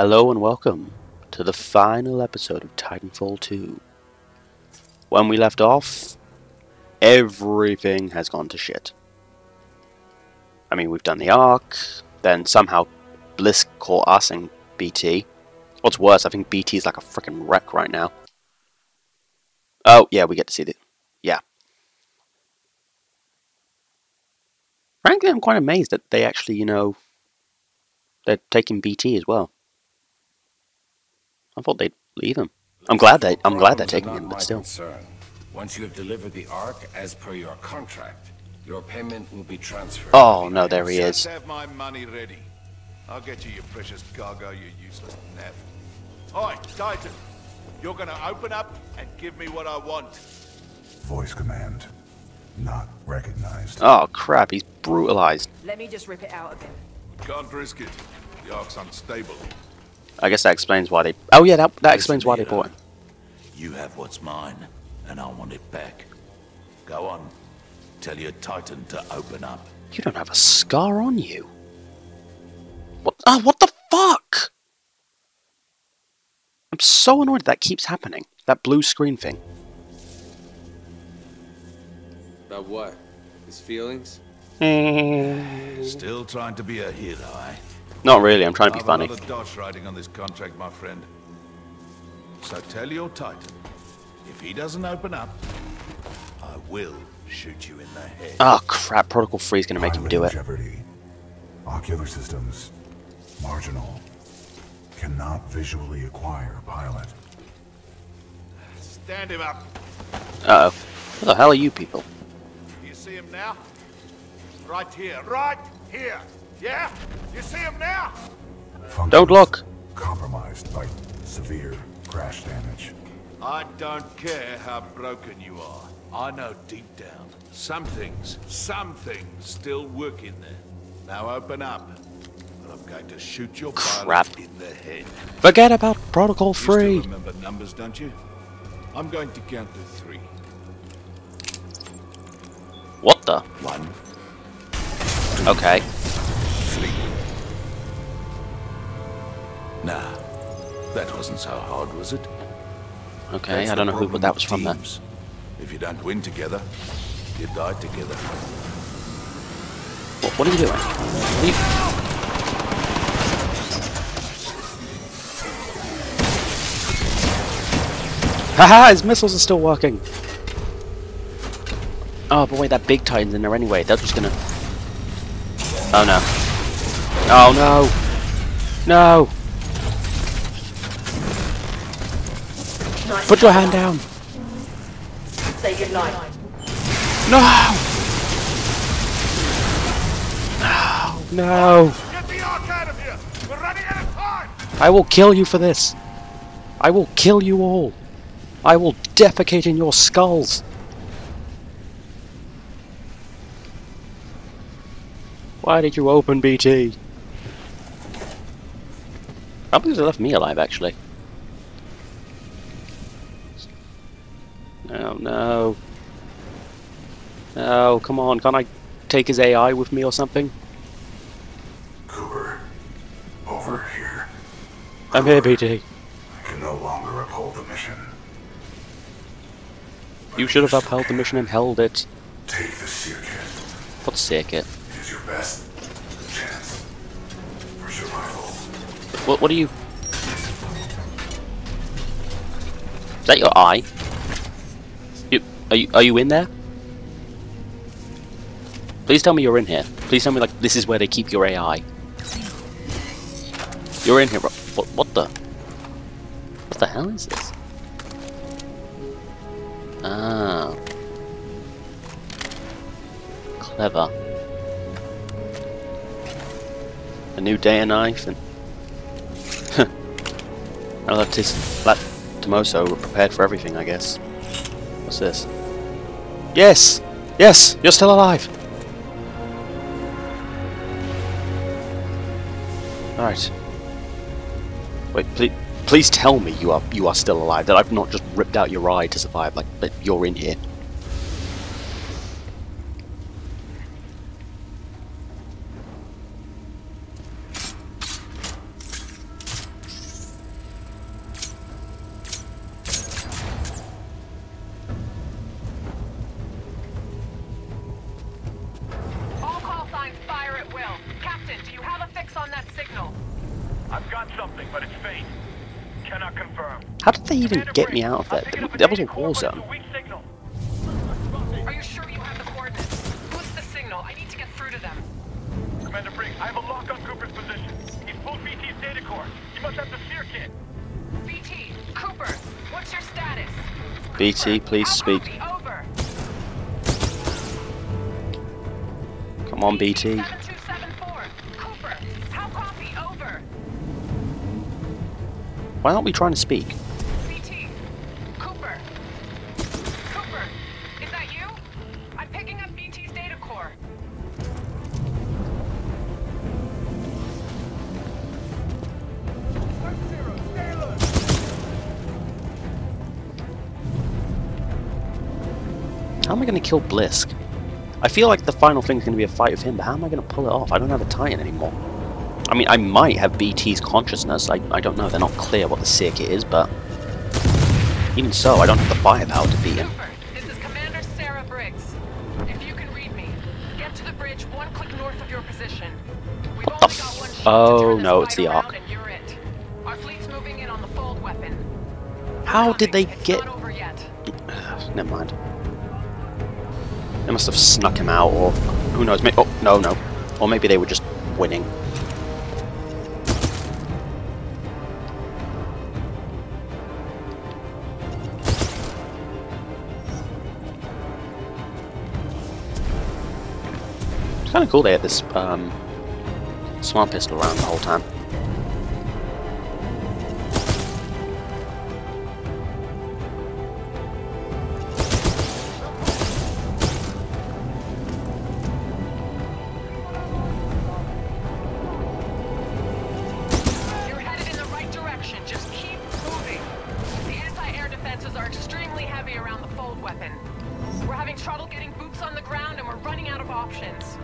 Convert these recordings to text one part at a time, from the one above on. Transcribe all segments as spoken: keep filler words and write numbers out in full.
Hello and welcome to the final episode of Titanfall two. When we left off, everything has gone to shit. I mean, we've done the Ark, then somehow Blisk caught us and B T. What's worse, I think B T's like a freaking wreck right now. Oh, yeah, we get to see the... yeah. Frankly, I'm quite amazed that they actually, you know, they're taking B T as well. I thought they'd leave him. I'm glad they I'm glad they're taking him, but still. Once you have delivered the Ark as per your contract, your payment will be transferred. Oh no, there he is. Have my money ready. I'll get you your precious cargo, you useless nav. Hi, Titan. You're gonna open up and give me what I want. Voice command. Not recognized. Oh crap, he's brutalized. Let me just rip it out of him. We can't risk it. The Ark's unstable. I guess that explains why they... oh yeah, that, that explains why they bought it. You have what's mine, and I want it back. Go on. Tell your Titan to open up. You don't have a scar on you. What? Oh, what the fuck? I'm so annoyed that keeps happening. That blue screen thing. About what? His feelings? Still trying to be a hero, eh? Not really, I'm trying to be funny. I've another dodge riding on this contract, my friend. So tell your Titan, if he doesn't open up, I will shoot you in the head. Oh crap, Protocol three is gonna make him do it. Jeopardy. Ocular systems. Marginal. Cannot visually acquire a pilot. Stand him up. Uh oh. Who the hell are you people? Do you see him now? Right here. Right here. Yeah, you see him now. Functions don't look. Compromised by severe crash damage. I don't care how broken you are. I know deep down some things, some things still work in there. Now open up, or I'm going to shoot your crap pilot in the head. Forget about Protocol three. You still remember numbers, don't you? I'm going to count to three. What the? One. Two. Okay. Nah, that wasn't so hard, was it? Okay, that's I don't know who, but that was from teams. That. If you don't win together, you die together. What, what are you doing? Are you... haha, his missiles are still working. Oh, but wait, that big Titan's in there anyway. That's just gonna... oh no. Oh no. No. Put your hand down. Say goodnight. No! No! No! Get the Ark out of here! We're running out of time! I will kill you for this. I will kill you all. I will defecate in your skulls. Why did you open B T? Probably they left me alive, actually. Oh no. Oh, come on, can't I take his A I with me or something? Cooper, over here. Cooper, I'm here, B T. I can no longer uphold the mission. But you should have upheld the mission and held it. Take the circuit. What circuit? It is your best chance for survival. What, what are you... is that your eye? Are you, are you in there? Please tell me you're in here. Please tell me, like, this is where they keep your A I. You're in here. What, what the? What the hell is this? Ah. Clever. A new day and knife and... I love this. That Tomoso were prepared for everything, I guess. What's this? Yes! Yes! You're still alive! Alright. Wait, please, please tell me you are you are still alive, that I've not just ripped out your eye to survive, like, but you're in here. How did they even get me out of that? That was a war zone. Are you sure you have the coordinates? Who's the signal? I need to get through to them. Commander Briggs, I have a lock on Cooper's position. He's pulled B T's data core. He must have the seer kit. B T, Cooper, what's your status? B T, please speak. Come on, B T. Why aren't we trying to speak? B T, Cooper. Cooper, is that you? I'm picking up B T's data core. How am I going to kill Blisk? I feel like the final thing is going to be a fight with him, but how am I going to pull it off? I don't have a Titan anymore. I mean, I might have B T's consciousness, I, I don't know, they're not clear what the seer kit is, but even so, I don't have the firepower to beat him. Cooper, this is Commander Sarah Briggs. If you can read me, get to the bridge one click north of your position. We've what the f- Oh no, it's the Ark. It. Our fleet's moving in on the Fold weapon. How did they it's get... Never mind. They must have snuck him out, or who knows, maybe... Oh, no, no. Or maybe they were just winning. It's kind of cool they had this um, smart pistol around the whole time. You're headed in the right direction. Just keep moving. The anti-air defenses are extremely heavy around the Fold weapon. We're having trouble getting boots on the ground, and we're running out of options.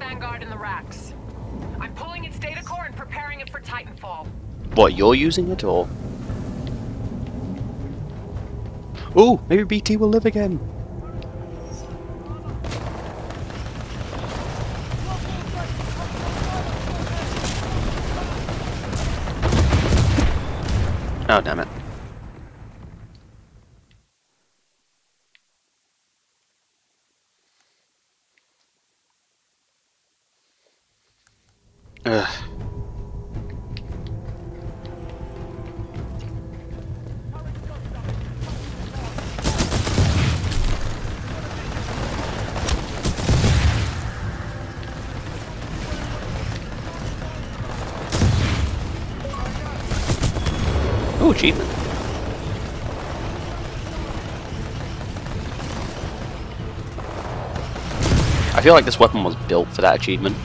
Vanguard in the racks. I'm pulling its data core and preparing it for Titanfall. What, you're using it or? Ooh, maybe B T will live again. Oh, damn it. Ugh. Ooh, achievement. I feel like this weapon was built for that achievement.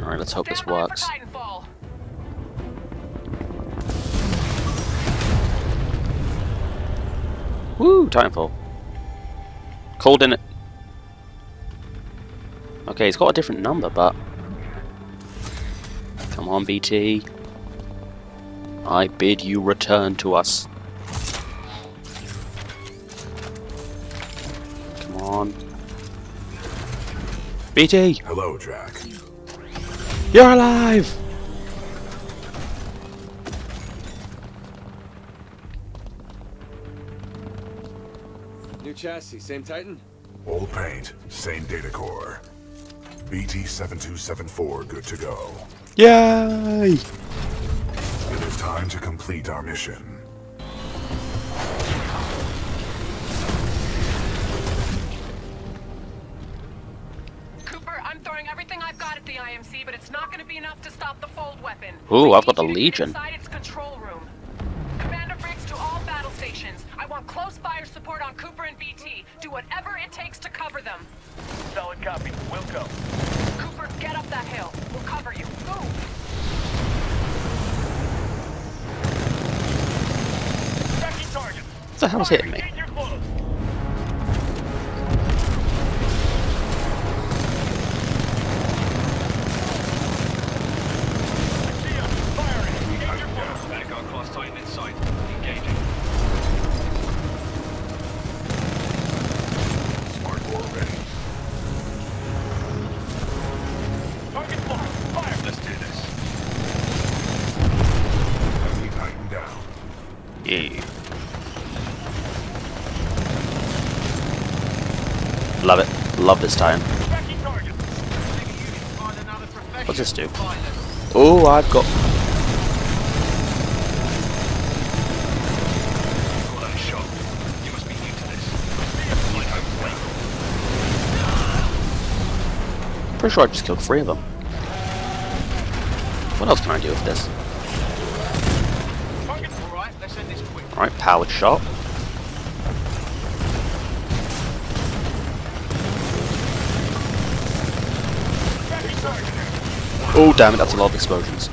Alright, let's hope this works. Woo! Titanfall. Cold in it. Okay, it's got a different number, but... Come on, B T. I bid you return to us. Come on. B T! Hello, Jack. You're alive! New chassis, same Titan? Old paint, same data core. B T seven two seven four, good to go. Yay! It is time to complete our mission. I M C, but it's not going to be enough to stop the Fold weapon. Ooh, I've got the Legion. Inside its control room. Commander Briggs to all battle stations. I want close by. support on Cooper and B T. Do whatever it takes to cover them. Solid copy. We'll go. Cooper, get up that hill. We'll cover you. Move! Second target. What the hell's hitting me? Love it. Love this time. What's this do? Oh, I've got... Pretty sure I just killed three of them. What else can I do with this? Alright, powered shot. Oh damn it, that's a lot of explosions.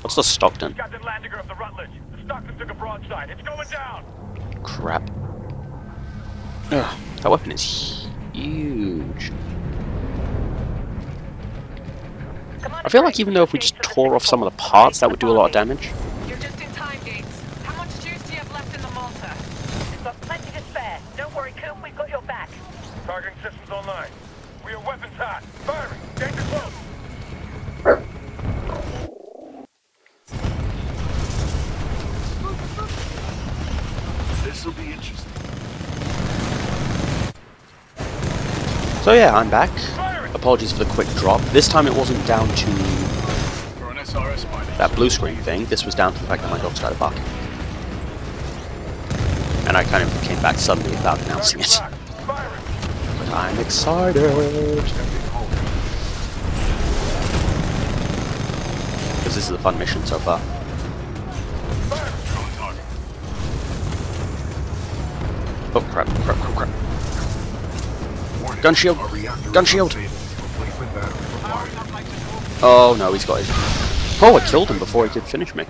What's the Stockton? Captain Landiger of the Rutledge. The Stockton took a broadside. It's going down. Crap. Ugh, that weapon is huge. I feel like even though if we just tore off some of the parts, that would do a lot of damage. You're just in time, Gates. How much juice do you have left in the Malta? We've got plenty to spare. Don't worry, Coop. We've got your back. Targeting systems online. We are weapons hot. Firing. Danger close. This'll be interesting. So yeah, I'm back. Apologies for the quick drop. This time it wasn't down to that blue screen thing. This was down to the fact that my dog started barking. And I kind of came back suddenly without announcing it. But I'm excited. Because this is a fun mission so far. Oh crap, crap, crap, crap. Gun shield! Gun shield! Oh no, he's got his... Oh, I killed him before he could finish me.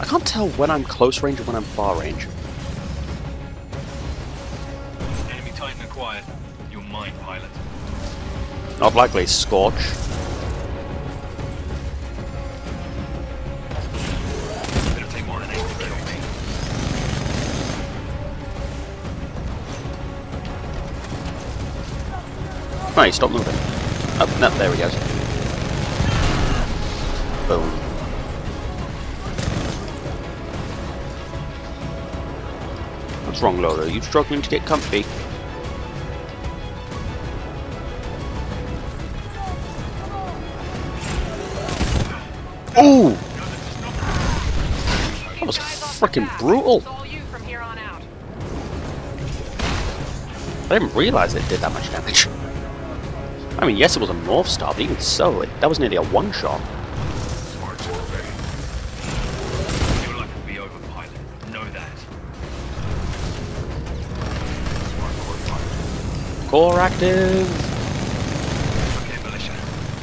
I can't tell when I'm close range and when I'm far range. Enemy Titan acquired. You're mine, pilot. Not likely, Scorch. Right, stop moving. Oh, no, there he goes. Boom. What's wrong, Lola? Are you struggling to get comfy? Ooh! That was frickin' brutal! I didn't realize it did that much damage. I mean, yes, it was a North Star, but even so, it, that was nearly a one-shot. Core active! Okay, militia.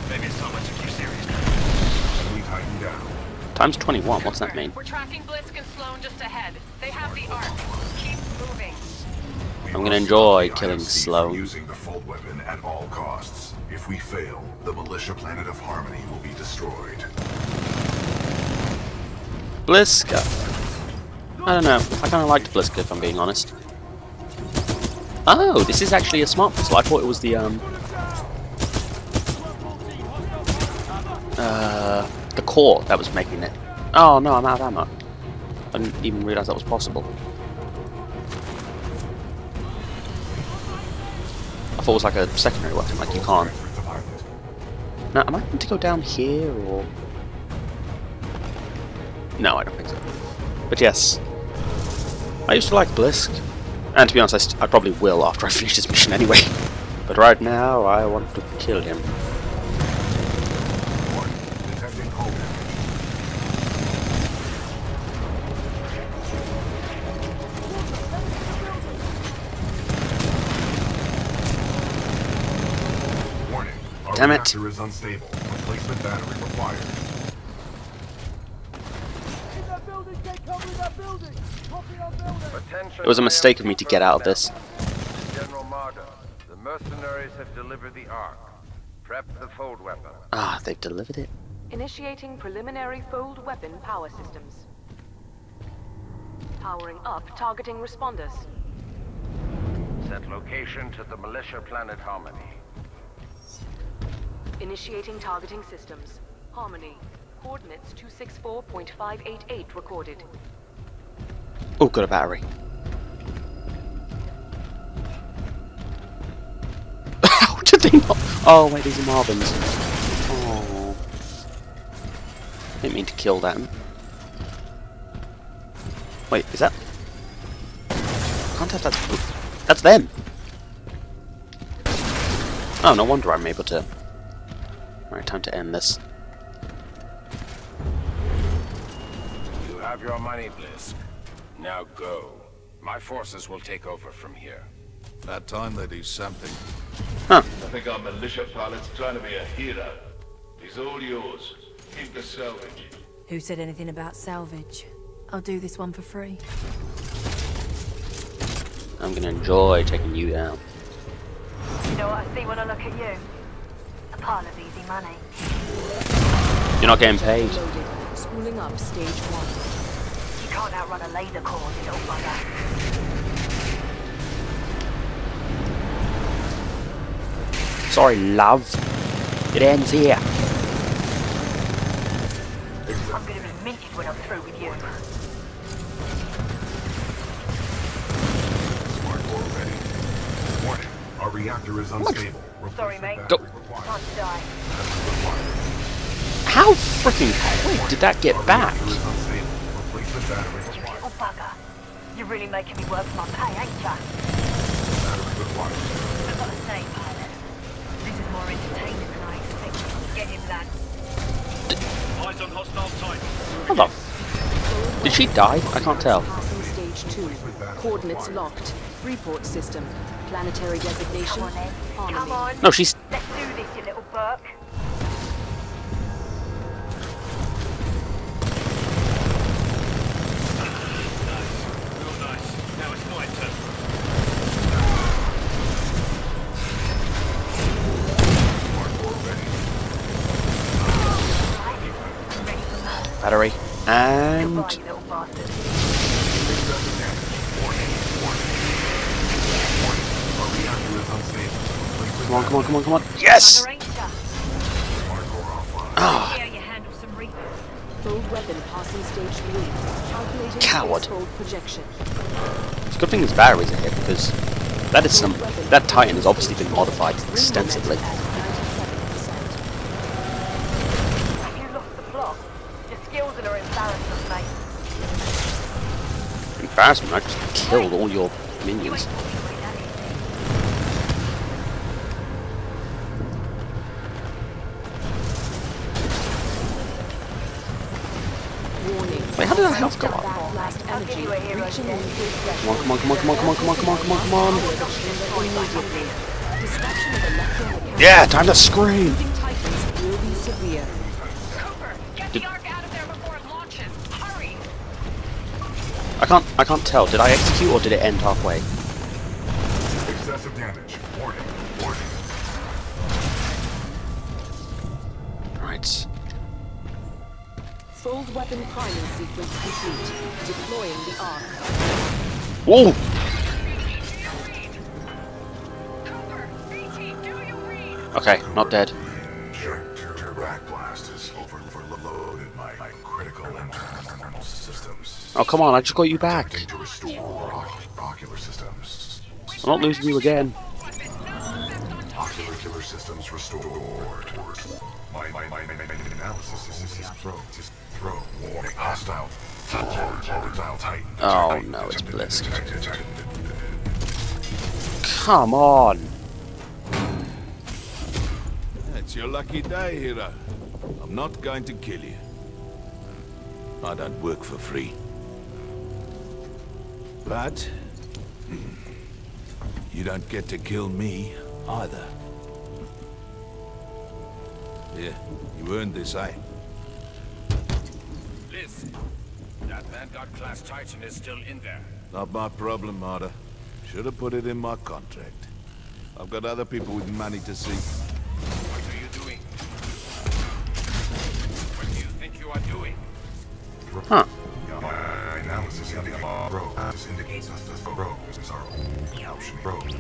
Maybe it's time I took you serious now. We've tightened down. Times twenty-one, what's that mean? We're tracking Blisk and Sloane just ahead. They have the arc. Keep moving. I'm going to enjoy killing Sloane. Using the Fold weapon at all costs. If we fail, the militia planet of Harmony will be destroyed. Blisk. I don't know. I kind of liked Blisk, if I'm being honest. Oh, this is actually a smart pistol. I thought it was the um, uh, the core that was making it. Oh no, I'm out of ammo. I didn't even realise that was possible. I thought it was like a secondary weapon, like you can't. Now, am I going to go down here or? No, I don't think so. But yes, I used to like Blisk. And to be honest, I, st I probably will after I finish this mission anyway. But right now, I want to kill him. Warning. Damn it! Our reactor is unstable. Replacement battery required. It was a mistake of me to get out of this. General Marder, the mercenaries have delivered the Ark. Prep the Fold weapon. Ah, they've delivered it. Initiating preliminary Fold weapon power systems. Powering up targeting responders. Set location to the militia planet Harmony. Initiating targeting systems. Harmony. Coordinates two six four point five eight eight recorded. Oh, got a battery. How did they not? Oh, wait, these are Marvins. Oh. Didn't mean to kill them. Wait, is that? I can't have that. That's them. Oh, no wonder I'm able to. Right, time to end this. You have your money, Blisk. Now go. My forces will take over from here. That time they do something. Huh. I think our militia pilot's trying to be a hero. He's all yours. Keep the salvage. Who said anything about salvage? I'll do this one for free. I'm gonna enjoy taking you down. You know what I see when I look at you? A pile of easy money. You're not getting paid. Loaded. Spooling up stage one. Can't outrun a laser core, you little bugger. Sorry, love. It ends here. I'm gonna be minted when I'm through with you. Smart core ready. Warning, our reactor is unstable. Sorry, mate. Go. Can't die. How freaking quick did that get back? Oh, bugger. You're really making me work for my pay, ain't ya? I've got to say, pilot, this is more entertaining than I expected. Get him, lad. Eyes on hostile Titan. Hold on. Did she die? I can't tell. Stage two. Coordinates locked. Report system. Planetary designation. Come on, then. Come on. No, she's... Let's do this, you little burk. Battery and goodbye, you little bastard. Come on, come on, come on, come on. Yes! Ah. Coward. It's a good thing these batteries are here because that is some that Titan has obviously been modified extensively. Embarrassment, I just killed all your minions. Wait, how did our health go up? Come on, come on, come on, come on, come on, come on, come on, come on, come on. Yeah, time to scream! I can't I can't tell, did I execute or did it end halfway? worth of damage. Warning. Warning. Alright. Fold weapon priming sequence complete. Deploying the arc. Whoa! Cooper, B T, do you read? Okay, not dead. Your backblast is overloaded my critical and thermal systems. Oh come on, I just got you back. Ocular systems. I'm not losing you again. Ocular systems restored. My my my analysis is throw. Throw. Warning. Hostile. Oh no, it's Blisk. Come on. It's your lucky day, Hera. I'm not going to kill you. I don't work for free. But you don't get to kill me either. Yeah, you earned this, eh? Listen, that Vanguard class Titan is still in there. Not my problem, Marauder. Should have put it in my contract. I've got other people with money to see. What are you doing? What do you think you are doing? Huh. Analysis of the road indicates us that the road is our only option. Road is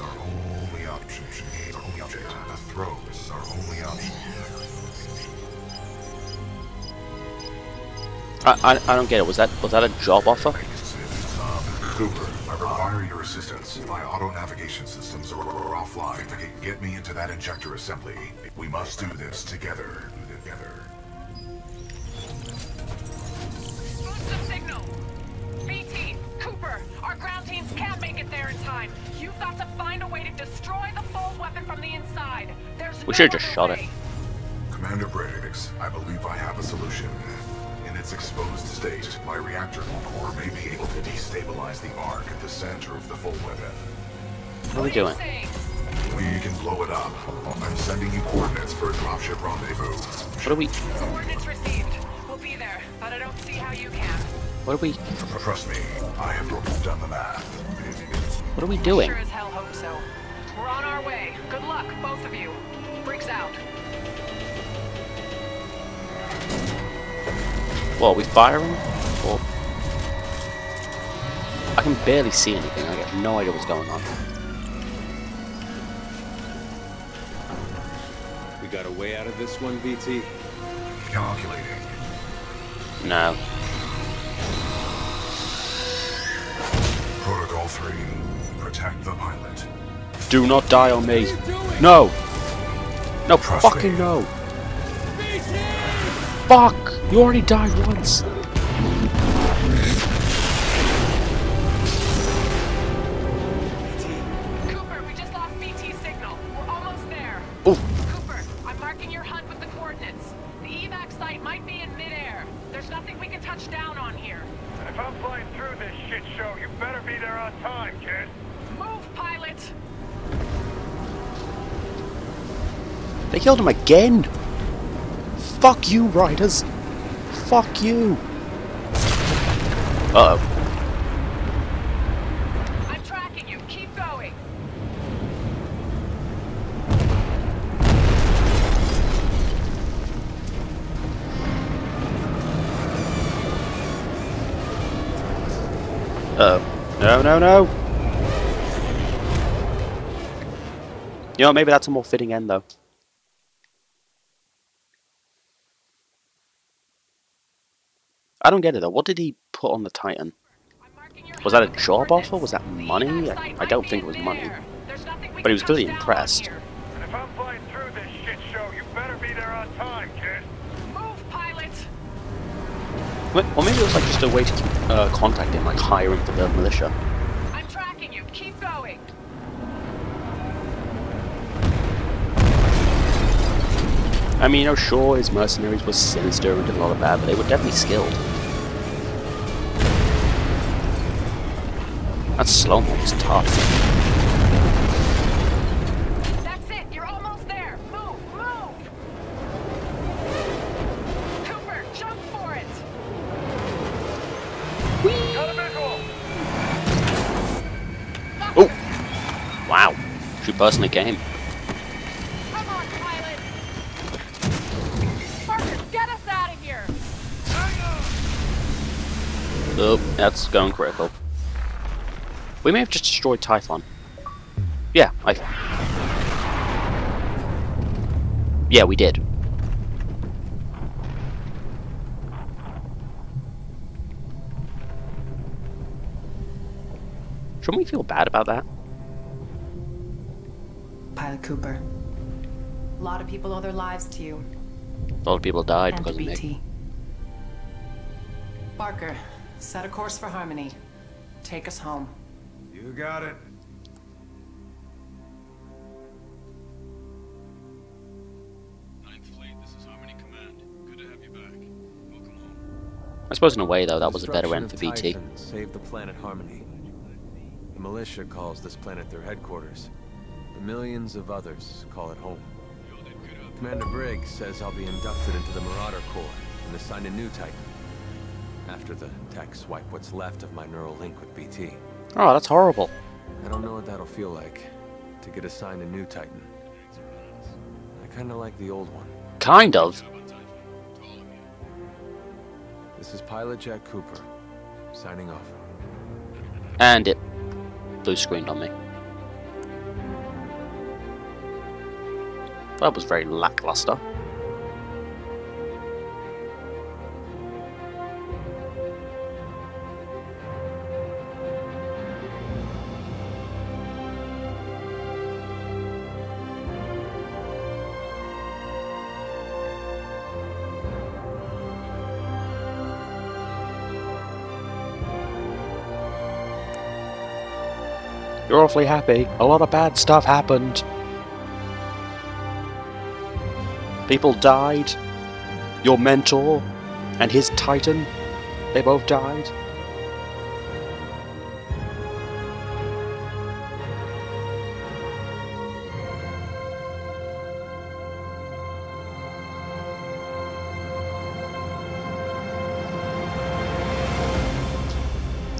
our only option. The road is our only option. I I don't get it. Was that was that a job offer? Cooper, I require your assistance. My auto navigation systems are offline. Get me into that injector assembly. We must do this together. Together. Our ground teams can't make it there in time. You've got to find a way to destroy the fold weapon from the inside. There's we should have just shot it. Commander Briggs, I believe I have a solution. In its exposed state, my reactor core may be able to destabilize the arc at the center of the fold weapon. What are we doing? We can blow it up. I'm sending you coordinates for a dropship rendezvous. What are we? Coordinates received. We'll be there, but I don't see how you can. What are we? Trust me, I have done the math. What are we doing? Sure as hell hope so. We're on our way. Good luck, both of you. Briggs out. Well, are we firing? Or I can barely see anything. I have no idea what's going on. We got a way out of this one, B T. Calculating. No. Protocol three, protect the pilot. Do not die on me. No. No, Trust fucking me. no. B T! Fuck! You already died once. Cooper, we just lost B T signal. We're almost there. Ooh. Cooper, I'm marking your hunt with the coordinates. The evac site might be in midair. There's nothing we can touch down on here. If I'm flying through this shit show, you better be there on time, kid. Move, pilot! They killed him again! Fuck you, writers! Fuck you! Uh-oh. I'm tracking you. Keep going. Uh-oh. No, no, no! You know, maybe that's a more fitting end, though. I don't get it, though. What did he put on the Titan? Was that a job offer? Was that money? I, I don't think it was money. But he was clearly impressed. If I'm flying through this shit show, you better be there on time, kid. Move, pilot! Or maybe it was like just a way to keep uh, contact him, like hiring for the militia. I'm tracking you. Keep going. I mean, you know, sure, his mercenaries were sinister and did a lot of bad, but they were definitely skilled. That Sloane was tough. That's it. You're almost there. Move, move. Cooper, jump for it. Whee! two busts in a game. Come on, pilot! Barker, get us out of here! Oh, that's going critical. We may have just destroyed Typhon. Yeah, I... Yeah, we did. Shouldn't we feel bad about that? Pilot Cooper, a lot of people owe their lives to you. A lot of people died and because of B T. Barker, set a course for Harmony. Take us home. You got it. Ninth Fleet, this is Harmony Command. Good to have you back. Welcome home. I suppose in a way though, that was a better end for B T. Save the planet Harmony. The militia calls this planet their headquarters. The millions of others call it home. Commander Briggs says I'll be inducted into the Marauder Corps and assigned a new Titan. After the tech swipe what's left of my neural link with B T. Oh, that's horrible. I don't know what that'll feel like to get assigned a new Titan. I kind of like the old one. Kind of? This is Pilot Jack Cooper, signing off. And it blue screened on me. That was very lackluster. You're awfully happy. A lot of bad stuff happened. People died. Your mentor and his Titan, they both died.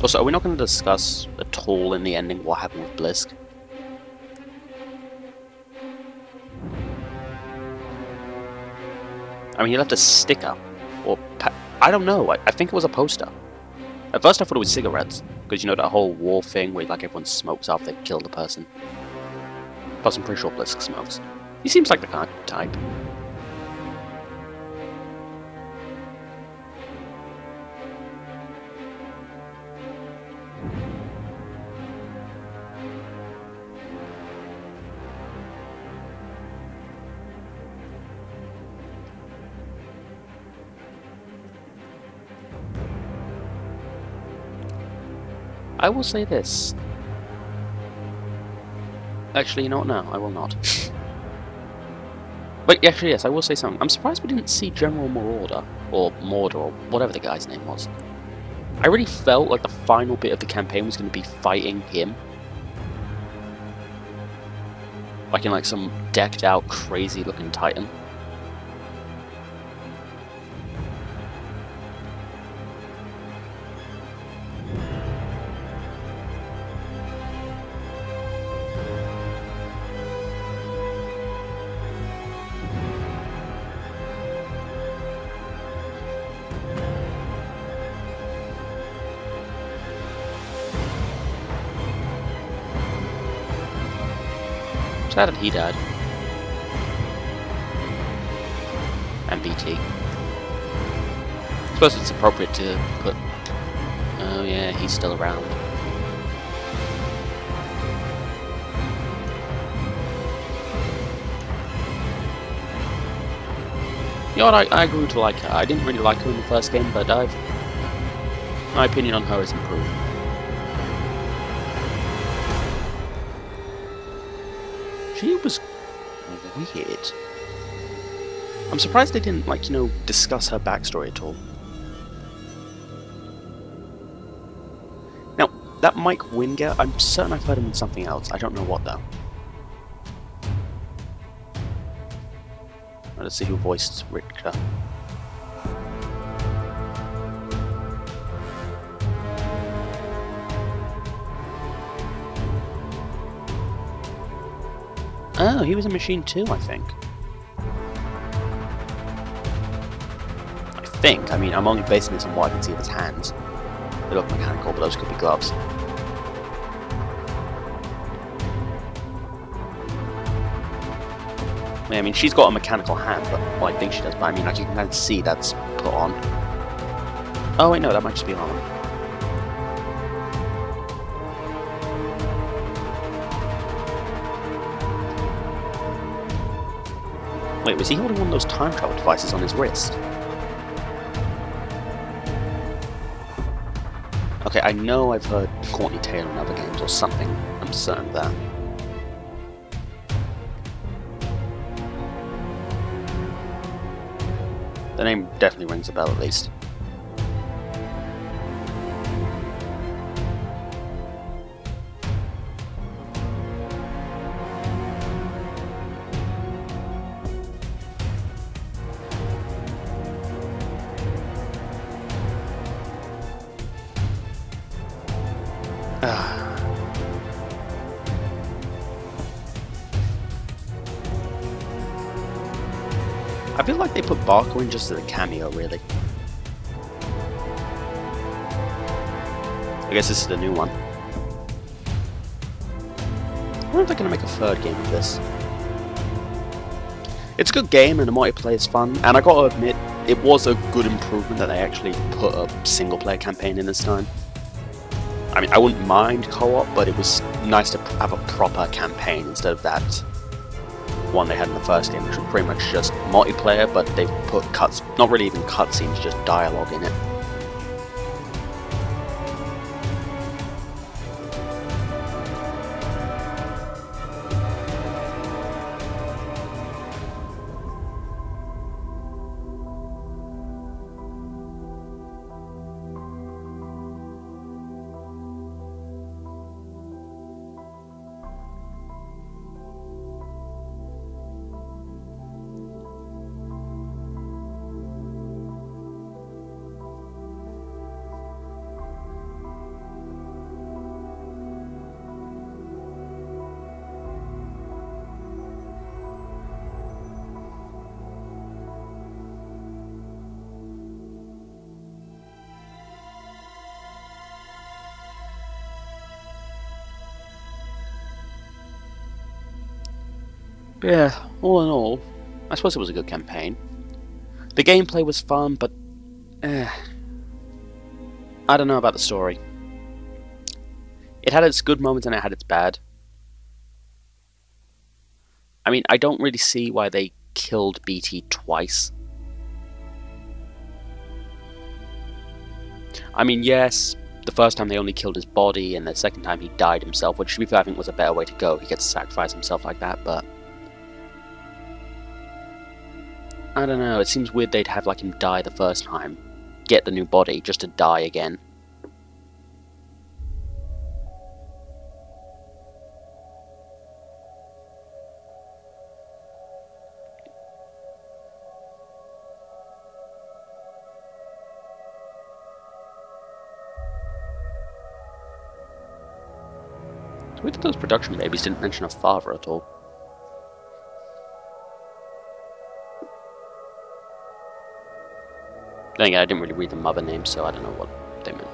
Also, are we not going to discuss at all in the ending what happened with Blisk? I mean, he left a sticker, or pa I don't know, I, I think it was a poster. At first I thought it was cigarettes, because you know that whole war thing where like everyone smokes after they killed a person. Plus I'm pretty sure Blisk smokes. He seems like the kind of type. I will say this. Actually, you know what? No, I will not. But actually, yes, I will say something. I'm surprised we didn't see General Marauder, or Morda, or whatever the guy's name was. I really felt like the final bit of the campaign was going to be fighting him. Like in like some decked out, crazy looking Titan. Sad that he died. And B T. I suppose it's appropriate to put... Oh yeah, he's still around. You know what, I, I grew to like her. I didn't really like her in the first game, but I've... my opinion on her is improved. She was weird. I'm surprised they didn't, like, you know, discuss her backstory at all. Now, that Mike Winger, I'm certain I've heard him in something else. I don't know what, though. Let's see who voiced Richter. Oh, he was a machine too, I think. I think. I mean, I'm only basing this on what I can see of his hands. They look mechanical, but those could be gloves. I mean, she's got a mechanical hand, but well, I think she does, but I mean, like, you can kind of see that's put on. Oh, wait, no, that might just be armor. Wait, was he holding one of those time travel devices on his wrist? Okay, I know I've heard Courtney Taylor in other games or something. I'm certain of that. The name definitely rings a bell, at least. I feel like they put Barker in just as a cameo, really. I guess this is the new one. I wonder if they're going to make a third game of this. It's a good game and the multiplayer is fun, and I gotta admit, it was a good improvement that they actually put a single player campaign in this time. I mean, I wouldn't mind co-op, but it was nice to have a proper campaign instead of that one they had in the first game, which was pretty much just multiplayer, but they've put cuts, not really even cutscenes, just dialogue in it. Yeah, all in all, I suppose it was a good campaign. The gameplay was fun, but eh, I don't know about the story. It had its good moments and it had its bad. I mean, I don't really see why they killed B T twice. I mean, yes, the first time they only killed his body, and the second time he died himself, which I think was a better way to go. He gets to sacrifice himself like that, but I don't know, it seems weird they'd have like him die the first time, get the new body, just to die again. It's weird that those production babies didn't mention a father at all. Then again, I didn't really read the mother name, so I don't know what they meant.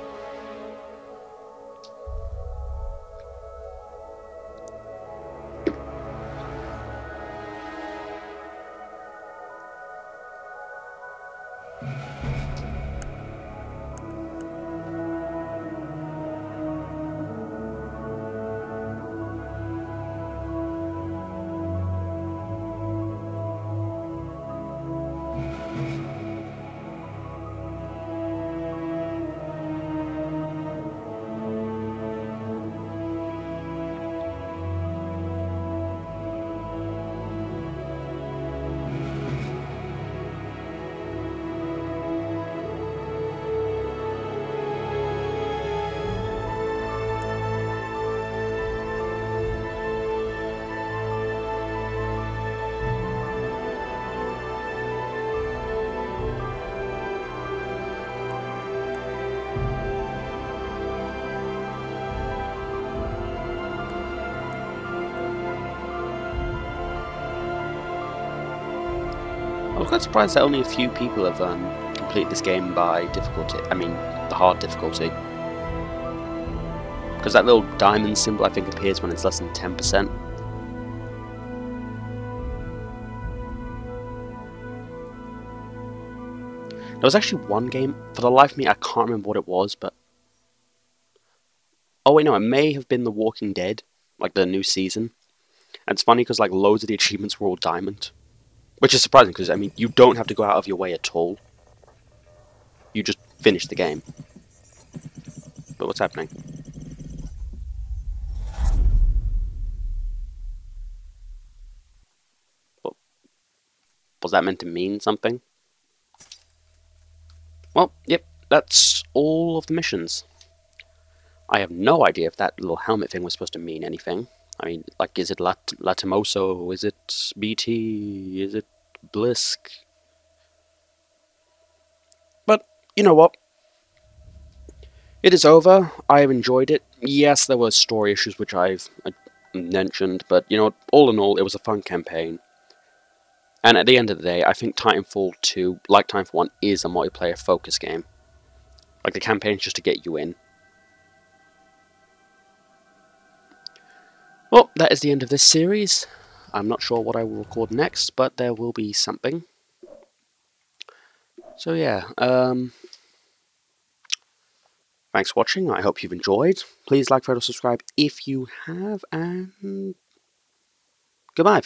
I was quite surprised that only a few people have um, completed this game by difficulty, I mean the hard difficulty. Because that little diamond symbol I think appears when it's less than ten percent. There was actually one game, for the life of me I can't remember what it was, but... Oh wait no, it may have been The Walking Dead, like the new season. And it's funny because like loads of the achievements were all diamond. Which is surprising because, I mean, you don't have to go out of your way at all. You just finish the game. But what's happening? Well, was that meant to mean something? Well, yep, that's all of the missions. I have no idea if that little helmet thing was supposed to mean anything. I mean, like, is it Lat Latimoso? Is it B T? Is it Blisk? But, you know what? It is over. I've enjoyed it. Yes, there were story issues which I've uh, mentioned, but, you know, all in all, it was a fun campaign. And at the end of the day, I think Titanfall two, like Titanfall one, is a multiplayer focus game. Like, the campaign's just to get you in. Well, that is the end of this series. I'm not sure what I will record next, but there will be something. So yeah, um, thanks for watching. I hope you've enjoyed. Please like, follow, subscribe if you have, and goodbye.